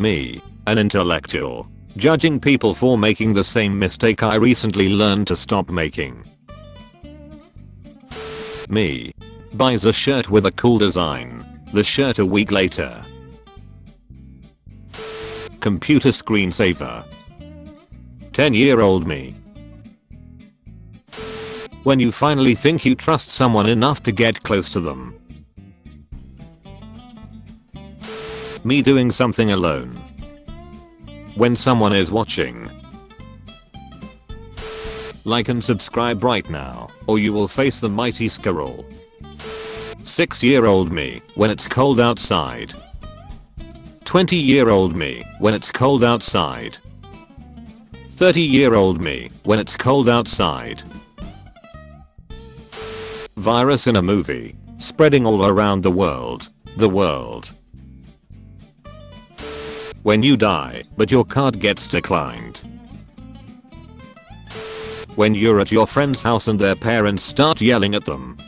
Me, an intellectual, judging people for making the same mistake I recently learned to stop making. Me, buys a shirt with a cool design. The shirt a week later. Computer screensaver. 10-year-old me. When you finally think you trust someone enough to get close to them. Me doing something alone. When someone is watching. Like and subscribe right now, or you will face the mighty squirrel. 6-year-old me, when it's cold outside. 20-year-old me, when it's cold outside. 30-year-old me, when it's cold outside. Virus in a movie, spreading all around the world. The world. When you die, but your card gets declined. When you're at your friend's house and their parents start yelling at them.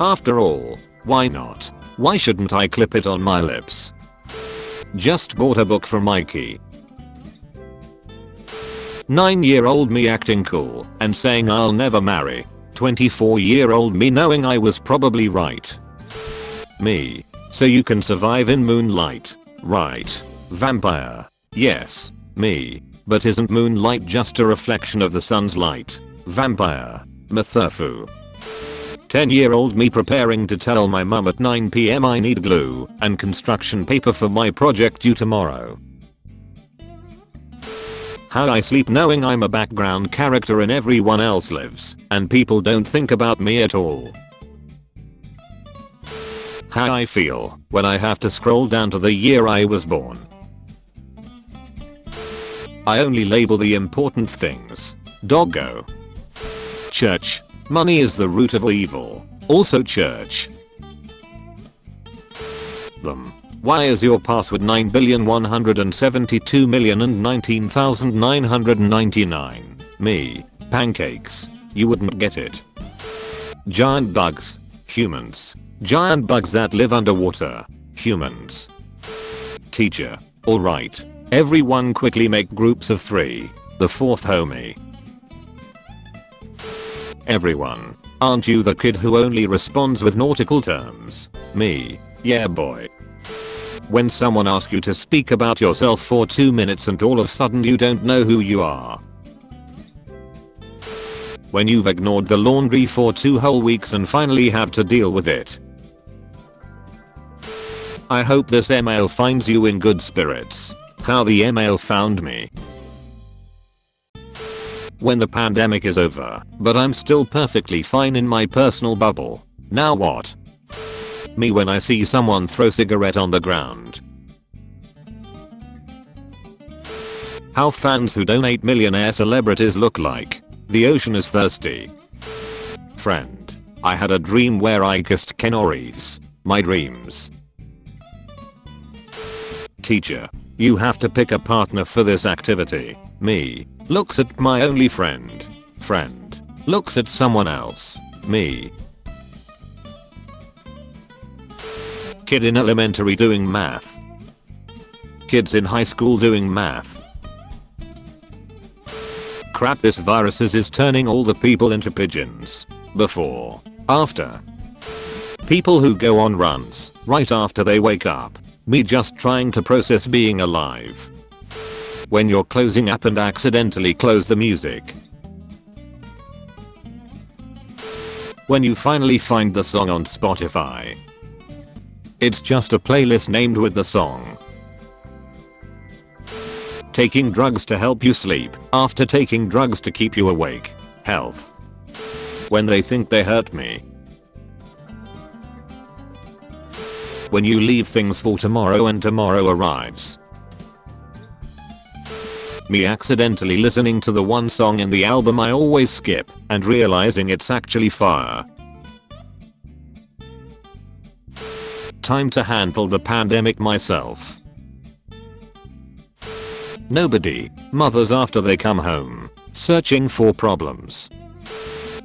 After all, why not? Why shouldn't I clip it on my lips? Just bought a book for Mikey. 9-year-old me acting cool and saying I'll never marry. 24-year-old me knowing I was probably right. Me, so you can survive in moonlight, right? Vampire. Yes, me. But isn't moonlight just a reflection of the sun's light? Vampire. Matherfu. 10-year-old me preparing to tell my mum at 9 p.m. I need glue and construction paper for my project due tomorrow. How I sleep knowing I'm a background character in everyone else lives and people don't think about me at all. How I feel when I have to scroll down to the year I was born. I only label the important things. Doggo. Church. Money is the root of evil. Also church. Them. Why is your password 9,172,019,999? Me. Pancakes. You wouldn't get it. Giant bugs. Humans. Giant bugs that live underwater. Humans. Teacher. Alright. Everyone quickly make groups of 3. The 4th homie. Everyone. Aren't you the kid who only responds with nautical terms? Me. Yeah boy. When someone asks you to speak about yourself for 2 minutes and all of a sudden you don't know who you are. When you've ignored the laundry for 2 whole weeks and finally have to deal with it. I hope this email finds you in good spirits. How the email found me. When the pandemic is over, but I'm still perfectly fine in my personal bubble. Now what? Me when I see someone throw cigarette on the ground. How fans who donate millionaire celebrities look like. The ocean is thirsty. Friend, I had a dream where I kissed Ken Ories. My dreams. Teacher, you have to pick a partner for this activity. Me, looks at my only friend. Friend, looks at someone else. Me. Kid in elementary doing math. Kids in high school doing math. Crap, this virus is turning all the people into pigeons. Before. After. People who go on runs right after they wake up. Me just trying to process being alive. When you're closing app and accidentally close the music. When you finally find the song on Spotify. It's just a playlist named with the song. Taking drugs to help you sleep after taking drugs to keep you awake. Health. When they think they hurt me. When you leave things for tomorrow and tomorrow arrives. Me accidentally listening to the one song in the album I always skip and realizing it's actually fire. Time to handle the pandemic myself. Nobody. Mothers after they come home. Searching for problems.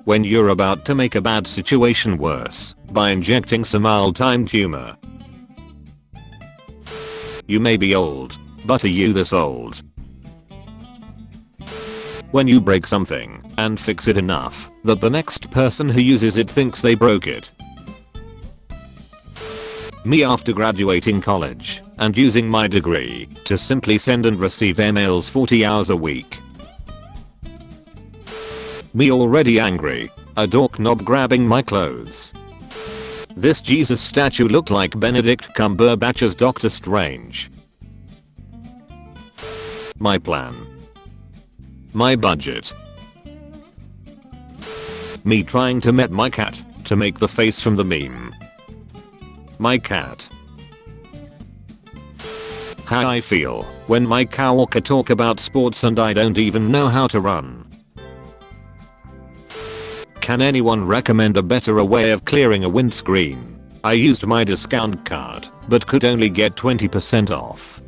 When you're about to make a bad situation worse by injecting some mild-timed humor. You may be old, but are you this old? When you break something and fix it enough that the next person who uses it thinks they broke it. Me after graduating college and using my degree to simply send and receive emails 40 hours a week. Me already angry, a dork knob grabbing my clothes. This Jesus statue looked like Benedict Cumberbatch as Doctor Strange. My plan. My budget. Me trying to met my cat to make the face from the meme. My cat. How I feel when my coworker talk about sports and I don't even know how to run. Can anyone recommend a better way of clearing a windscreen? I used my discount card but could only get 20% off.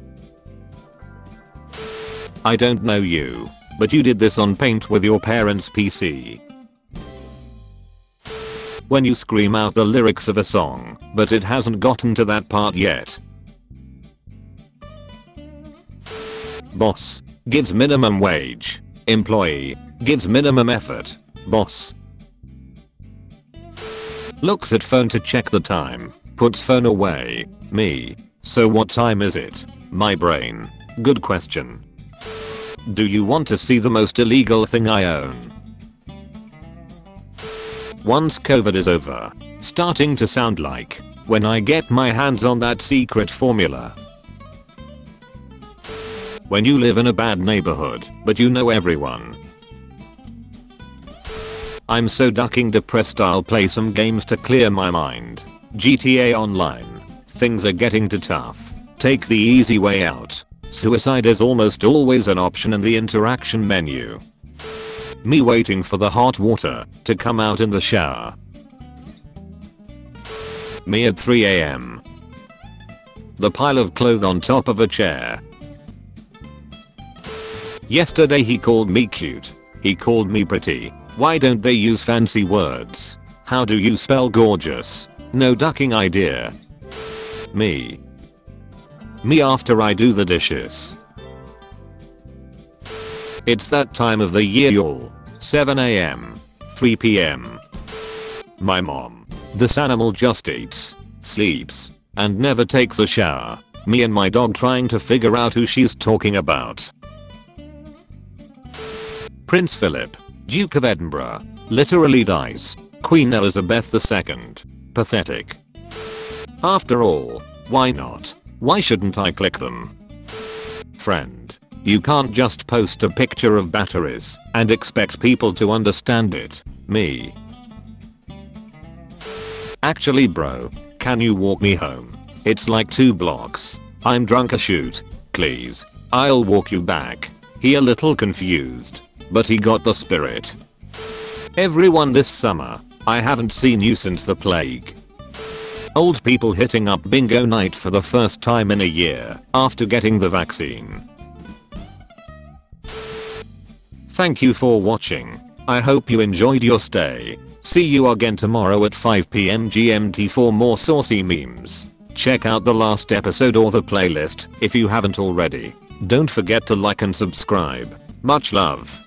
I don't know you, but you did this on Paint with your parents' PC. When you scream out the lyrics of a song, but it hasn't gotten to that part yet. Boss gives minimum wage. Employee gives minimum effort. Boss looks at phone to check the time, puts phone away. Me. So what time is it? My brain. Good question. Do you want to see the most illegal thing I own? Once COVID is over, starting to sound like when I get my hands on that secret formula. When you live in a bad neighborhood, but you know everyone. I'm so ducking depressed I'll play some games to clear my mind. GTA Online. Things are getting too tough. Take the easy way out. Suicide is almost always an option in the interaction menu. Me waiting for the hot water to come out in the shower. Me at 3 AM. The pile of clothes on top of a chair. Yesterday he called me cute. He called me pretty. Why don't they use fancy words? How do you spell gorgeous? No ducking idea. Me. Me after I do the dishes. It's that time of the year, y'all. 7 AM. 3 PM. My mom. This animal just eats, sleeps, and never takes a shower. Me and my dog trying to figure out who she's talking about. Prince Philip, Duke of Edinburgh, literally dies. Queen Elizabeth II. Pathetic. After all, why not? Why shouldn't I click them? Friend, you can't just post a picture of batteries and expect people to understand it. Me. Actually bro, can you walk me home? It's like 2 blocks. I'm drunk as shoot. Please, I'll walk you back. He a little confused, but he got the spirit. Everyone this summer, I haven't seen you since the plague. Old people hitting up bingo night for the first time in a year after getting the vaccine. Thank you for watching. I hope you enjoyed your stay. See you again tomorrow at 5 PM GMT for more saucy memes. Check out the last episode or the playlist if you haven't already. Don't forget to like and subscribe. Much love.